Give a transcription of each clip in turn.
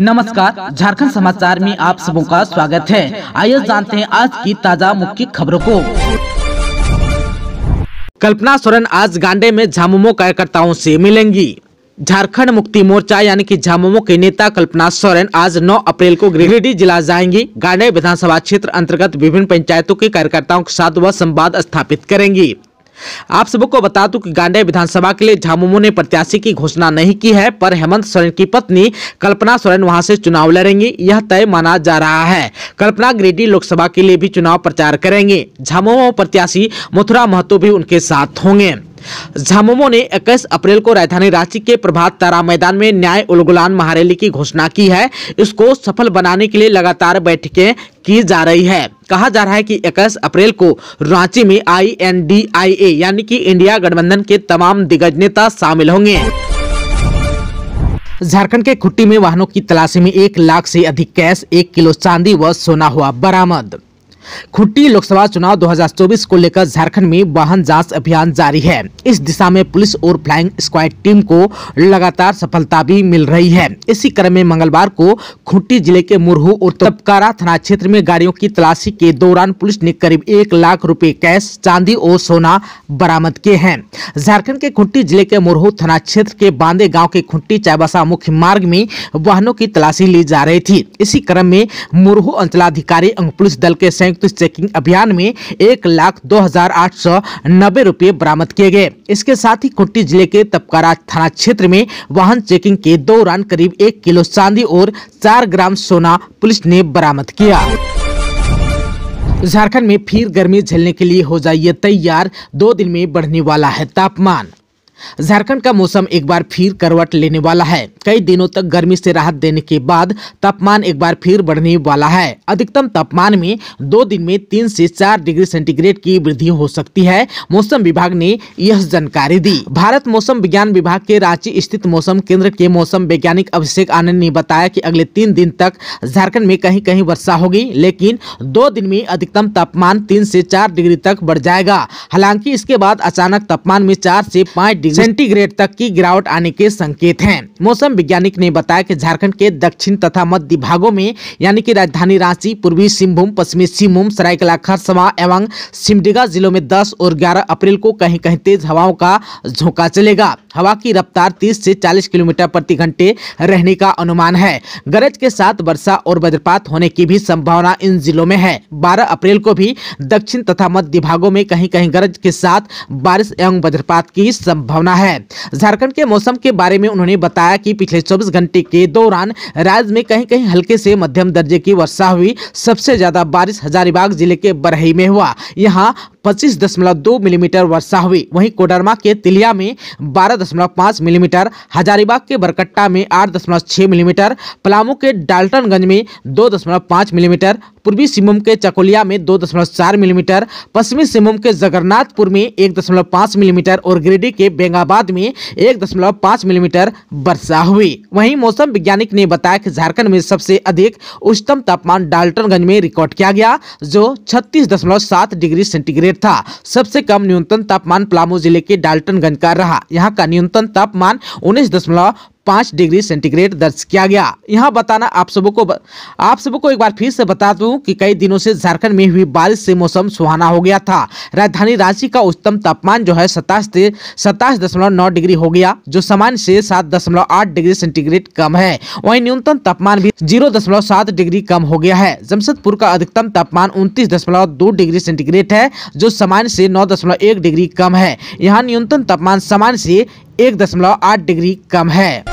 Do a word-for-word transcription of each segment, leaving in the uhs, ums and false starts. नमस्कार, झारखंड समाचार में आप सबका स्वागत है। आइए जानते हैं आज की ताजा मुख्य खबरों को। कल्पना सोरेन आज गांडे में झामुमो कार्यकर्ताओं से मिलेंगी। झारखंड मुक्ति मोर्चा यानी कि झामुमो के नेता कल्पना सोरेन आज नौ अप्रैल को गिरिडीह जिला जाएंगी। गांडे विधानसभा क्षेत्र अंतर्गत विभिन्न पंचायतों के कार्यकर्ताओं के साथ वह संवाद स्थापित करेंगी। आप सबको बता दूं कि गांडे विधानसभा के लिए झामुमो ने प्रत्याशी की घोषणा नहीं की है, पर हेमंत सोरेन की पत्नी कल्पना सोरेन वहां से चुनाव लड़ेंगी, यह तय माना जा रहा है। कल्पना गिरिडीह लोकसभा के लिए भी चुनाव प्रचार करेंगे। झामुमो प्रत्याशी मथुरा महतो भी उनके साथ होंगे। झामुमो ने इक्कीस अप्रैल को राजधानी रांची के प्रभात तारा मैदान में न्याय उलगुलान महारैली की घोषणा की है। इसको सफल बनाने के लिए लगातार बैठकें की जा रही है। कहा जा रहा है कि इक्कीस अप्रैल को रांची में आई एन डी आई ए यानी कि इंडिया गठबंधन के तमाम दिग्गज नेता शामिल होंगे। झारखंड के खुंटी में वाहनों की तलाशी में एक लाख से अधिक कैश, एक किलो चांदी व सोना हुआ बरामद। खुंटी लोकसभा चुनाव दो हज़ार चौबीस को लेकर झारखंड में वाहन जांच अभियान जारी है। इस दिशा में पुलिस और फ्लाइंग स्क्वाड टीम को लगातार सफलता भी मिल रही है। इसी क्रम में मंगलवार को खुंटी जिले के मुरहू और तपकारा थाना क्षेत्र में गाड़ियों की तलाशी के दौरान पुलिस ने करीब एक लाख रुपए कैश, चांदी और सोना बरामद किए हैं। झारखण्ड के खुंटी जिले के मुरहू थाना क्षेत्र के बांदे गाँव के खुंटी चाईबासा मुख्य मार्ग में वाहनों की तलाशी ली जा रही थी। इसी क्रम में मुरहू अंचलाधिकारी अंग पुलिस दल के तो चेकिंग अभियान में एक लाख दो हजार आठ सौ नब्बे रूपए बरामद किए गए। इसके साथ ही खुंटी जिले के तपकारा थाना क्षेत्र में वाहन चेकिंग के दौरान करीब एक किलो चांदी और चार ग्राम सोना पुलिस ने बरामद किया। झारखंड में फिर गर्मी झेलने के लिए हो जाइए तैयार, दो दिन में बढ़ने वाला है तापमान। झारखंड का मौसम एक बार फिर करवट लेने वाला है। कई दिनों तक गर्मी से राहत देने के बाद तापमान एक बार फिर बढ़ने वाला है। अधिकतम तापमान में दो दिन में तीन से चार डिग्री सेंटीग्रेड की वृद्धि हो सकती है, मौसम विभाग ने यह जानकारी दी। भारत मौसम विज्ञान विभाग के रांची स्थित मौसम केंद्र के मौसम वैज्ञानिक अभिषेक आनंद ने बताया कि अगले तीन दिन तक झारखण्ड में कहीं कहीं वर्षा होगी, लेकिन दो दिन में अधिकतम तापमान तीन से चार डिग्री तक बढ़ जाएगा। हालांकि इसके बाद अचानक तापमान में चार से पाँच सेंटीग्रेड तक की गिरावट आने के संकेत हैं। मौसम वैज्ञानिक ने बताया कि झारखंड के दक्षिण तथा मध्य भागों में यानी कि राजधानी रांची, पूर्वी सिंहभूम, पश्चिमी सिंहभूम, सरायकेला खरसावां एवं सिमडेगा जिलों में दस और ग्यारह अप्रैल को कहीं कहीं तेज हवाओं का झोंका चलेगा। हवा की रफ्तार तीस से चालीस किलोमीटर प्रति घंटे रहने का अनुमान है। गरज के साथ वर्षा और वज्रपात होने की भी संभावना इन जिलों में है। बारह अप्रैल को भी दक्षिण तथा मध्य भागों में कहीं कहीं गरज के साथ बारिश एवं वज्रपात की संभावना है। झारखंड के मौसम के बारे में उन्होंने बताया कि पिछले चौबीस घंटे के दौरान राज्य में कहीं कहीं हल्के से मध्यम दर्जे की वर्षा हुई। सबसे ज्यादा बारिश हजारीबाग जिले के बरही में हुआ, यहाँ पच्चीस दशमलव दो मिलीमीटर वर्षा हुई। वहीं कोडरमा के तिलिया में बारह दशमलव पाँच मिलीमीटर, हजारीबाग के बरकट्टा में आठ दशमलव छह मिलीमीटर, पलामू के डाल्टनगंज में दो दशमलव पाँच मिलीमीटर, पूर्वी सिंहभूम के चकोलिया में दो दशमलव चार मिलीमीटर, पश्चिमी सिंहभूम के जगन्नाथपुर में एक दशमलव पाँच मिलीमीटर और गिरिडीह के बेंगाबाद में एक दशमलव पाँच मिलीमीटर वर्षा हुई। वहीं मौसम वैज्ञानिक ने बताया कि झारखंड में सबसे अधिक उच्चतम तापमान डाल्टनगंज में रिकॉर्ड किया गया, जो छत्तीस दशमलव सात डिग्री सेंटीग्रेड था। सबसे कम न्यूनतम तापमान पलामू जिले के डाल्टनगंज का रहा, यहाँ का न्यूनतम तापमान उन्नीस दशमलव पाँच डिग्री सेंटीग्रेड दर्ज किया गया। यहाँ बताना आप सबको ब... आप सबको एक बार फिर से बता दूं कि कई दिनों से झारखंड में हुई बारिश से मौसम सुहाना हो गया था। राजधानी रांची का उच्चतम तापमान जो है सताइस सताइस दशमलव नौ डिग्री हो गया, जो सामान्य से सात दशमलव आठ डिग्री सेंटीग्रेड कम है। वहीं न्यूनतम तापमान भी जीरो दशमलव सात डिग्री कम हो गया है। जमशेदपुर का अधिकतम तापमान उनतीस दशमलव दो डिग्री सेंटीग्रेड है, जो सामान्य से नौ दशमलव एक डिग्री कम है। यहाँ न्यूनतम तापमान सामान्य से एक दशमलव आठ डिग्री कम है।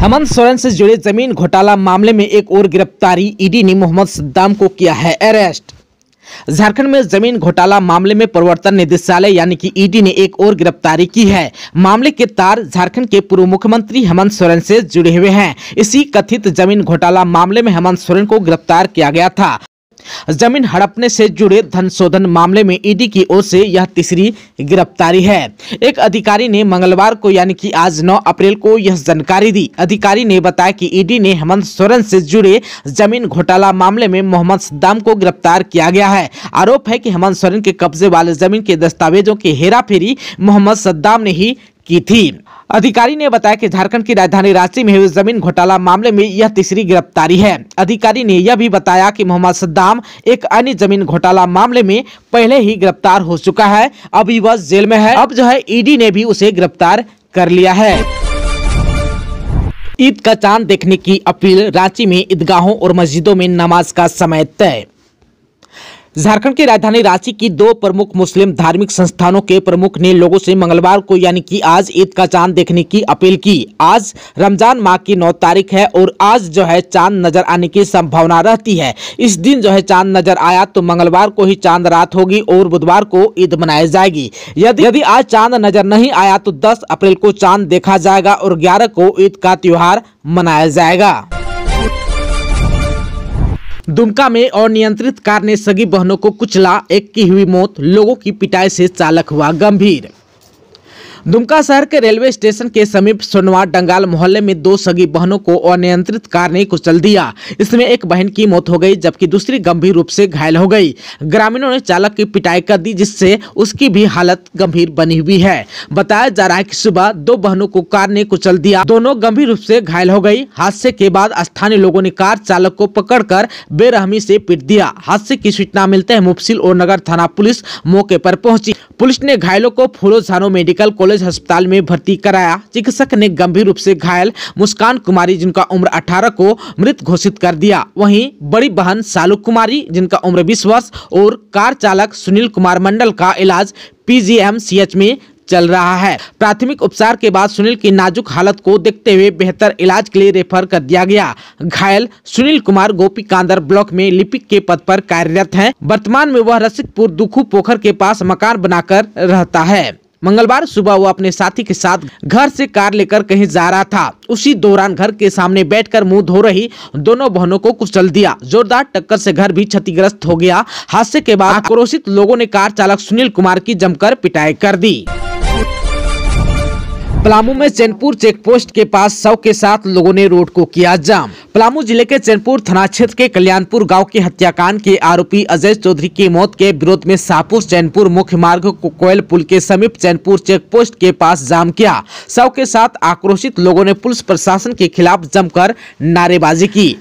हेमंत सोरेन से जुड़े जमीन घोटाला मामले में एक और गिरफ्तारी, ईडी ने मोहम्मद सद्दाम को किया है अरेस्ट। झारखंड में जमीन घोटाला मामले में प्रवर्तन निदेशालय यानी कि ईडी ने एक और गिरफ्तारी की है। मामले के तार झारखंड के पूर्व मुख्यमंत्री हेमंत सोरेन से जुड़े हुए हैं। इसी कथित जमीन घोटाला मामले में हेमंत सोरेन को गिरफ्तार किया गया था। जमीन हड़पने से जुड़े धन शोधन मामले में ईडी की ओर से यह तीसरी गिरफ्तारी है। एक अधिकारी ने मंगलवार को यानी कि आज नौ अप्रैल को यह जानकारी दी। अधिकारी ने बताया कि ईडी ने हेमंत सोरेन से जुड़े जमीन घोटाला मामले में मोहम्मद सद्दाम को गिरफ्तार किया गया है। आरोप है कि हेमंत सोरेन के कब्जे वाले जमीन के दस्तावेजों की हेराफेरी मोहम्मद सद्दाम ने ही की थी। अधिकारी ने बताया कि झारखंड की राजधानी रांची में हुए जमीन घोटाला मामले में यह तीसरी गिरफ्तारी है। अधिकारी ने यह भी बताया कि मोहम्मद सद्दाम एक अन्य जमीन घोटाला मामले में पहले ही गिरफ्तार हो चुका है, अभी वह जेल में है। अब जो है ईडी ने भी उसे गिरफ्तार कर लिया है। ईद का चांद देखने की अपील, रांची में ईदगाहों और मस्जिदों में नमाज का समय तय। झारखंड की राजधानी रांची की दो प्रमुख मुस्लिम धार्मिक संस्थानों के प्रमुख ने लोगों से मंगलवार को यानी कि आज ईद का चांद देखने की अपील की। आज रमजान माह की नौ तारीख है और आज जो है चांद नजर आने की संभावना रहती है। इस दिन जो है चांद नजर आया तो मंगलवार को ही चांद रात होगी और बुधवार को ईद मनाई जाएगी। यदि यदि आज चांद नजर नहीं आया तो दस अप्रैल को चांद देखा जाएगा और ग्यारह को ईद का त्योहार मनाया जाएगा। दुमका में अनियंत्रित कार ने सगी बहनों को कुचला, एक की हुई मौत, लोगों की पिटाई से चालक हुआ गंभीर। दुमका शहर के रेलवे स्टेशन के समीप सोनवा डंगाल मोहल्ले में दो सगी बहनों को अनियंत्रित कार ने कुचल दिया। इसमें एक बहन की मौत हो गई जबकि दूसरी गंभीर रूप से घायल हो गई। ग्रामीणों ने चालक की पिटाई कर दी जिससे उसकी भी हालत गंभीर बनी हुई है। बताया जा रहा है कि सुबह दो बहनों को कार ने कुचल दिया, दोनों गंभीर रूप से घायल हो गयी। हादसे के बाद स्थानीय लोगों ने कार चालक को पकड़ कर बेरहमी से पीट दिया। हादसे की सूचना मिलते ही मुफस्सिल और नगर थाना पुलिस मौके पर पहुंची। पुलिस ने घायलों को फूलोझानो मेडिकल कॉलेज अस्पताल में भर्ती कराया। चिकित्सक ने गंभीर रूप से घायल मुस्कान कुमारी जिनका उम्र अठारह को मृत घोषित कर दिया। वहीं बड़ी बहन शालू कुमारी जिनका उम्र बीस वर्ष और कार चालक सुनील कुमार मंडल का इलाज पीजीएमसीएच में चल रहा है। प्राथमिक उपचार के बाद सुनील की नाजुक हालत को देखते हुए बेहतर इलाज के लिए रेफर कर दिया गया। घायल सुनील कुमार गोपीकांदर ब्लॉक में लिपिक के पद पर कार्यरत हैं। वर्तमान में वह रसिकपुर दुखू पोखर के पास मकान बनाकर रहता है। मंगलवार सुबह वो अपने साथी के साथ घर से कार लेकर कहीं जा रहा था। उसी दौरान घर के सामने बैठकर मुंह धो रही दोनों बहनों को कुचल दिया। जोरदार टक्कर से घर भी क्षतिग्रस्त हो गया। हादसे के बाद आक्रोशित लोगों ने कार चालक सुनील कुमार की जमकर पिटाई कर दी। पलामू में चैनपुर चेकपोस्ट के पास शव के साथ लोगों ने रोड को किया जाम। पलामू जिले के चैनपुर थाना क्षेत्र के कल्याणपुर गांव के हत्याकांड के आरोपी अजय चौधरी की मौत के विरोध में शाहपुर चैनपुर मुख्य मार्ग को कोयल पुल के समीप चैनपुर चेकपोस्ट के पास जाम किया। शव के साथ आक्रोशित लोगों ने पुलिस प्रशासन के खिलाफ जमकर नारेबाजी की।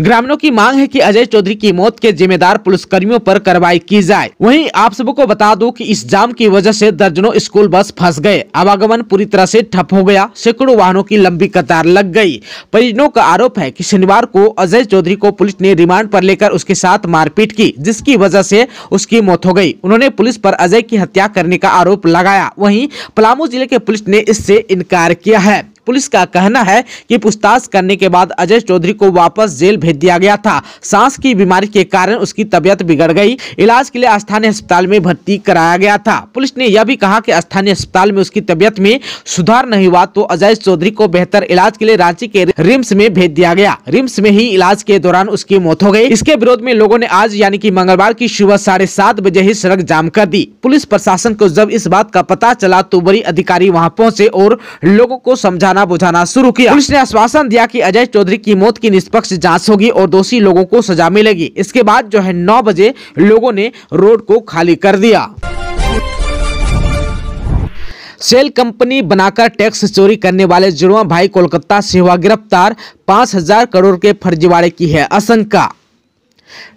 ग्रामीणों की मांग है कि अजय चौधरी की मौत के जिम्मेदार पुलिसकर्मियों पर कार्रवाई की जाए। वहीं आप सबको बता दूं कि इस जाम की वजह से दर्जनों स्कूल बस फंस गए, आवागमन पूरी तरह से ठप हो गया, सैकड़ों वाहनों की लंबी कतार लग गई। परिजनों का आरोप है कि शनिवार को अजय चौधरी को पुलिस ने रिमांड पर लेकर उसके साथ मारपीट की जिसकी वजह से उसकी मौत हो गयी। उन्होंने पुलिस पर अजय की हत्या करने का आरोप लगाया। वहीं पलामू जिले के पुलिस ने इससे इनकार किया है। पुलिस का कहना है कि पूछताछ करने के बाद अजय चौधरी को वापस जेल भेज दिया गया था। सांस की बीमारी के कारण उसकी तबीयत बिगड़ गई, इलाज के लिए स्थानीय अस्पताल में भर्ती कराया गया था। पुलिस ने यह भी कहा कि स्थानीय अस्पताल में उसकी तबीयत में सुधार नहीं हुआ तो अजय चौधरी को बेहतर इलाज के लिए रांची के रिम्स में भेज दिया गया। रिम्स में ही इलाज के दौरान उसकी मौत हो गयी। इसके विरोध में लोगों ने आज यानी की मंगलवार की सुबह साढ़े सात बजे ही सड़क जाम कर दी। पुलिस प्रशासन को जब इस बात का पता चला तो बड़ी अधिकारी वहाँ पहुँचे और लोगों को समझा बुझाना शुरू किया। पुलिस ने आश्वासन दिया कि अजय चौधरी की मौत की निष्पक्ष जांच होगी और दोषी लोगों को सजा मिलेगी। इसके बाद जो है नौ बजे लोगों ने रोड को खाली कर दिया। सेल कंपनी बनाकर टैक्स चोरी करने वाले जुड़वा भाई कोलकाता से हुआ गिरफ्तार, पांच हजार करोड़ के फर्जीवाड़े की है आशंका।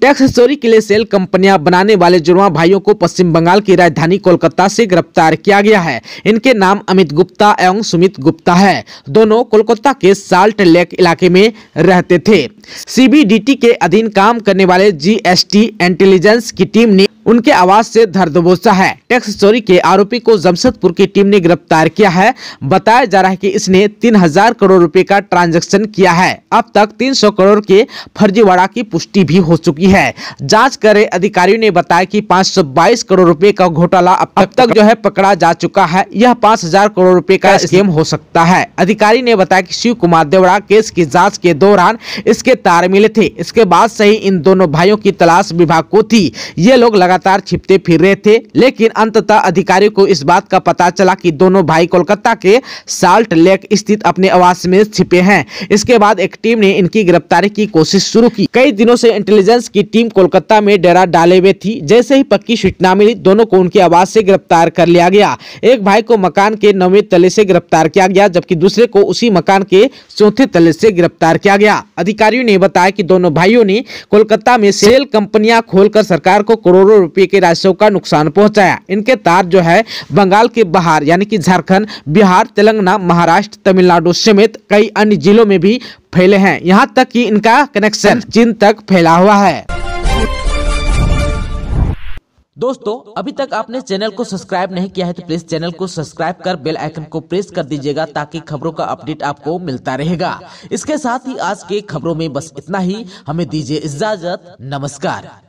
टैक्स चोरी के लिए सेल कंपनियां बनाने वाले जुड़वा भाइयों को पश्चिम बंगाल की राजधानी कोलकाता से गिरफ्तार किया गया है। इनके नाम अमित गुप्ता एवं सुमित गुप्ता है। दोनों कोलकाता के साल्ट लेक इलाके में रहते थे। सीबीडीटी के अधीन काम करने वाले जीएसटी इंटेलिजेंस की टीम ने उनके आवास से धर दबोचा है। टैक्स चोरी के आरोपी को जमशेदपुर की टीम ने गिरफ्तार किया है। बताया जा रहा है कि इसने तीन हजार करोड़ रुपए का ट्रांजैक्शन किया है। अब तक तीन सौ करोड़ के फर्जीवाड़ा की पुष्टि भी हो चुकी है। जांच कर रहे अधिकारियों ने बताया कि पाँच सौ बाईस करोड़ रुपए का घोटाला अब तक, तक जो है पकड़ा जा चुका है। यह पाँच हजार करोड़ रुपए का स्कैम हो सकता है। अधिकारी ने बताया कि शिव कुमार देवड़ा केस की जाँच के दौरान इसके तार मिले थे। इसके बाद से ही इन दोनों भाइयों की तलाश विभाग को थी। ये लोग लगा लगातार छिपते फिर रहे थे, लेकिन अंततः अधिकारियों को इस बात का पता चला कि दोनों भाई कोलकाता के साल्ट लेक स्थित अपने आवास में छिपे हैं। इसके बाद एक टीम ने इनकी गिरफ्तारी की कोशिश शुरू की। कई दिनों से इंटेलिजेंस की टीम कोलकाता में डेरा डाले हुए थी। जैसे ही पक्की सूचना मिली, दोनों को उनके आवास से गिरफ्तार कर लिया गया। एक भाई को मकान के नौवें तले से गिरफ्तार किया गया, जबकि दूसरे को उसी मकान के चौथे तले से गिरफ्तार किया गया। अधिकारियों ने बताया कि दोनों भाइयों ने कोलकाता में सेल कंपनियां खोलकर सरकार को करोड़ों रुपए के राजस्व का नुकसान पहुंचाया। इनके तार जो है बंगाल के बाहर यानी कि झारखंड, बिहार, तेलंगाना, महाराष्ट्र, तमिलनाडु समेत कई अन्य जिलों में भी फैले हैं। यहाँ तक कि इनका कनेक्शन चीन तक फैला हुआ है। दोस्तों, अभी तक आपने चैनल को सब्सक्राइब नहीं किया है तो प्लीज चैनल को सब्सक्राइब कर बेल आइकन को प्रेस कर दीजिएगा, ताकि खबरों का अपडेट आपको मिलता रहेगा। इसके साथ ही आज के खबरों में बस इतना ही। हमें दीजिए इजाजत। नमस्कार।